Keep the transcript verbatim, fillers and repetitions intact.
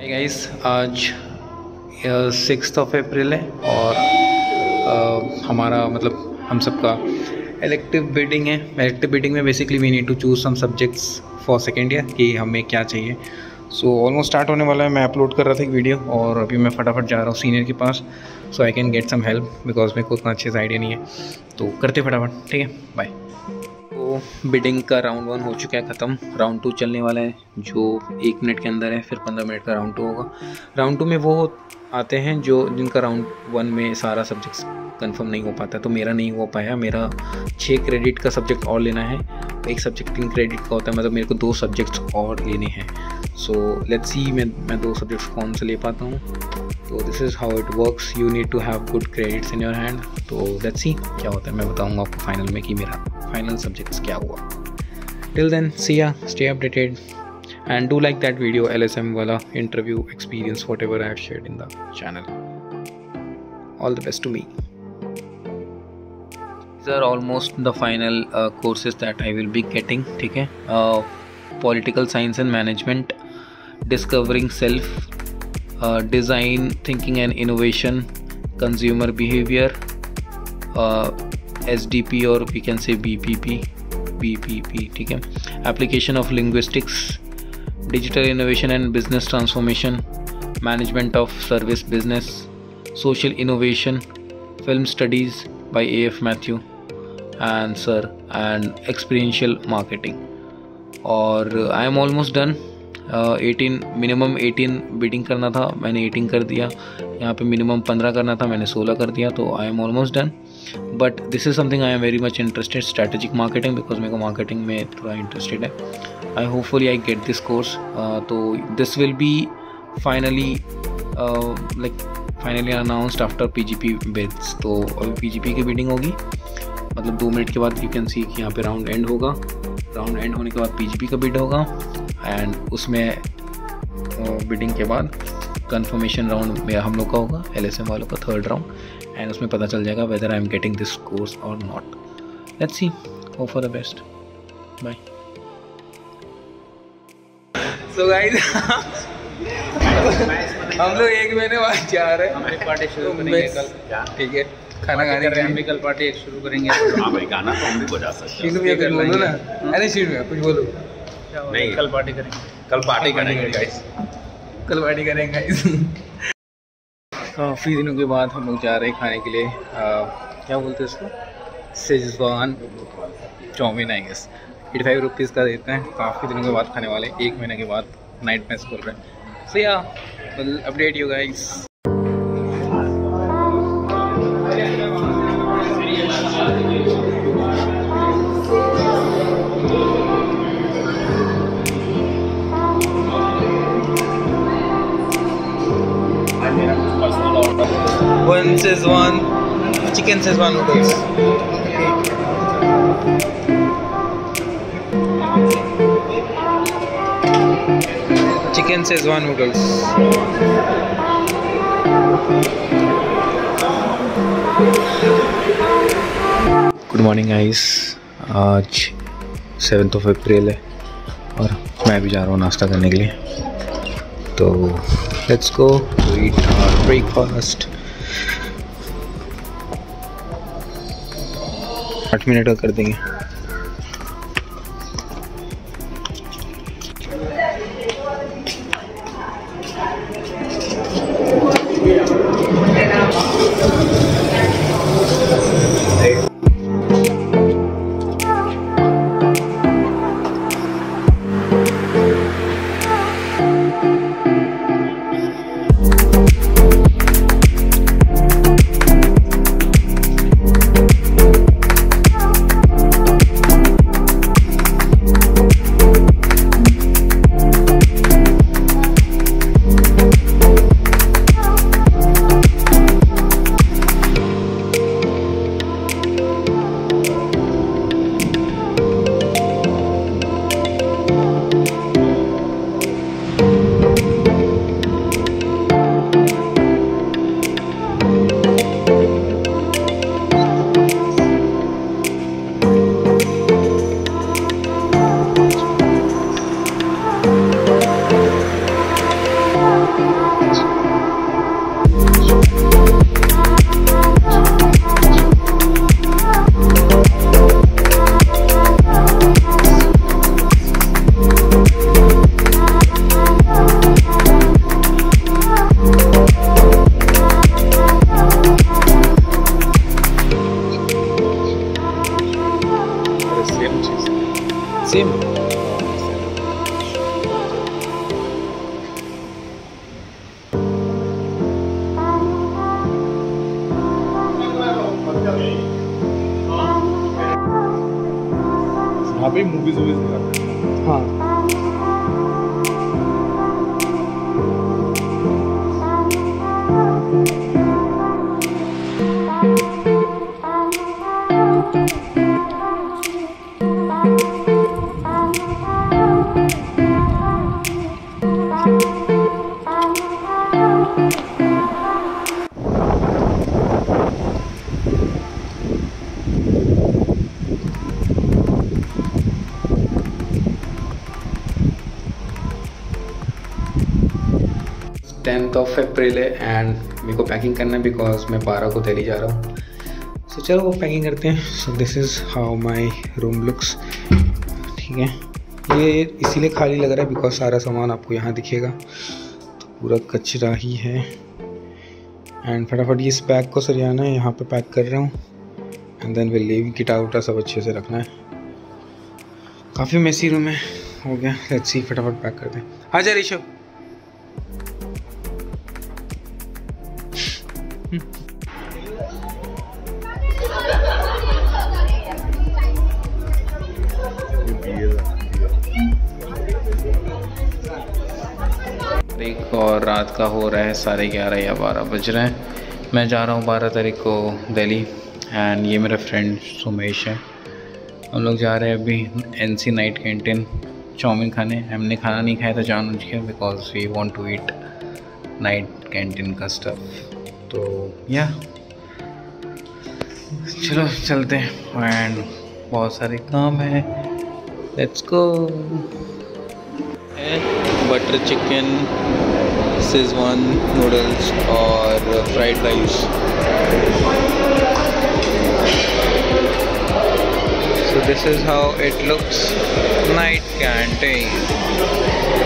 हे guys, आज sixth of April है और uh, हमारा मतलब हम सबका इलेक्टिव बिडिंग है। इलेक्टिव बिडिंग में basically we need to choose some subjects for second year कि हमें क्या चाहिए। सो ऑलमोस्ट स्टार्ट होने वाला है। मैं अपलोड कर रहा था एक वीडियो और अभी मैं फटाफट जा रहा हूँ सीनियर के पास so I can get some help because मेरे को उतना अच्छे से आइडिया नहीं है। तो करते फटाफट, ठीक है, बाय। तो बिडिंग का राउंड वन हो चुका है ख़त्म। राउंड टू चलने वाला है जो एक मिनट के अंदर है, फिर पंद्रह मिनट का राउंड टू होगा। राउंड टू में वो आते हैं जो जिनका राउंड वन में सारा सब्जेक्ट्स कंफर्म नहीं हो पाता। तो मेरा नहीं हो पाया, मेरा छः क्रेडिट का सब्जेक्ट और लेना है। एक सब्जेक्ट तीन क्रेडिट का होता है, मतलब मेरे को दो सब्जेक्ट्स और लेने हैं। सो लेट्स सी मैं मैं दो सब्जेक्ट्स कौन से ले पाता हूँ। तो this is how it works, you need to have good credits in your hand. तो लेट्स सी क्या होता है, मैं बताऊँगा आपको फाइनल में कि मेरा फाइनल सब्जेक्ट्स क्या हुआ। Till then see ya, stay updated and do like that video L S M वाला interview experience whatever I have shared in the channel. All the best to me. These are almost the final uh, courses that I will be getting, ठीक है। uh, Political Science and Management, Discovering Self, uh, Design, Thinking and Innovation, Consumer Behavior, uh, S D P or we can say B P P, B P P, ठीक है। Application of Linguistics, Digital Innovation and Business Transformation, Management of Service Business, Social Innovation, Film Studies by A F Matthew and sir and experiential marketing। और I am almost done। uh, अठारह minimum अठारह bidding करना था, मैंने अठारह कर दिया। यहाँ पे मिनिमम पंद्रह करना था, मैंने सोलह कर दिया। तो I am almost done but this is something I am very much interested, strategic marketing, because मेरे को मार्केटिंग में थोड़ा इंटरेस्टेड है। I hopefully I get this course। uh, तो this will be finally uh, like finally announced after P G P bids. तो अभी P G P की bidding होगी, मतलब दो मिनट के बाद यू कैन सी कि यहाँ पे राउंड एंड होगा। राउंड एंड होने के बाद पी जी पी का बिड होगा एंड उसमें बिडिंग के बाद कंफर्मेशन राउंड में हम लोग का होगा, एल एस एम वालों का थर्ड राउंड, एंड उसमें पता चल जाएगा whether I am getting this course और not. Let's see, hope for the best, bye. So guys, हम लोग एक महीने बाद जा रहे हैं, पार्टी शुरू करेंगे कल, ठीक है। खाना खाने के लिए कल पार्टी शुरू करेंगे। हां भाई, गाना तो हम भी बजा सकते हैं, ये कर लेंगे ना। अरे शीट में कुछ बोलो। नहीं, कल पार्टी करेंगे, कल पार्टी करेंगे गाइस, कल पार्टी करेंगे गाइस। काफ़ी दिनों के बाद हम लोग जा रहे हैं खाने के लिए, क्या बोलते हैं इसको, Schezwan chowmein I guess. Eighty five rupees का देते हैं। काफ़ी दिनों के बाद खाने वाले, एक महीने के बाद नाइट में स्कूल रहे हैं। So yeah, we'll update you guys. One Schezwan, chicken Schezwan noodles. Chicken Schezwan noodles. Good morning guys, आज सेवन्थ ऑफ अप्रैल है और मैं भी जा रहा हूँ नाश्ता करने के लिए। तो let's go to eat our breakfast. आठ मिनट का कर देंगे। पे मूवीज वूवीज दिखाते हैं। हाँ टेंथ ऑफ अप्रैल है एंड मेरे को पैकिंग करना है बिकॉज मैं बारह को दिल्ली जा रहा हूँ। सो so, चलो वो पैकिंग करते हैं। So this is how my room looks. ठीक है, ये इसीलिए खाली लग रहा है बिकॉज सारा सामान आपको यहाँ दिखेगा, तो पूरा कचरा ही है। एंड फटाफट इस बैग को सरियाना है, यहाँ पे पैक कर रहा हूँ and then will leave. Guitar उटा सब अच्छे से रखना है। काफ़ी मेसी रूम है, हो गया। लेट्स सी, फटाफट पैक करते हैं। हाँ जा ऋषभ, और रात का हो रहा है साढ़े ग्यारह या बारह बज रहे हैं। मैं जा रहा हूँ बारह तारीख को दिल्ली एंड ये मेरा फ्रेंड सुमेश है। हम लोग जा रहे हैं अभी एनसी नाइट कैंटीन चाउमीन खाने। हमने खाना नहीं खाया था जान बुझ के because we want to eat night canteen का स्टफ। तो या चलो चलते हैं एंड बहुत सारे काम है। Let's go. Butter chicken, Schezwan noodles और fried rice. So this is how it looks night canteen.